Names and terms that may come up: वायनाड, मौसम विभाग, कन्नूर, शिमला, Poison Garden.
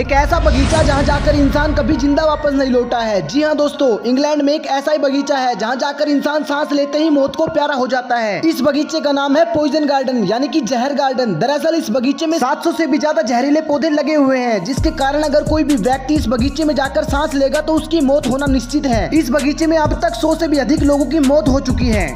एक ऐसा बगीचा जहां जाकर इंसान कभी जिंदा वापस नहीं लौटा है। जी हां दोस्तों, इंग्लैंड में एक ऐसा ही बगीचा है जहां जाकर इंसान सांस लेते ही मौत को प्यारा हो जाता है। इस बगीचे का नाम है पॉइजन गार्डन यानी कि जहर गार्डन। दरअसल इस बगीचे में 700 से भी ज्यादा जहरीले पौधे लगे हुए हैं, जिसके कारण अगर कोई भी व्यक्ति इस बगीचे में जाकर सांस लेगा तो उसकी मौत होना निश्चित है। इस बगीचे में अब तक 100 से भी अधिक लोगों की मौत हो चुकी है।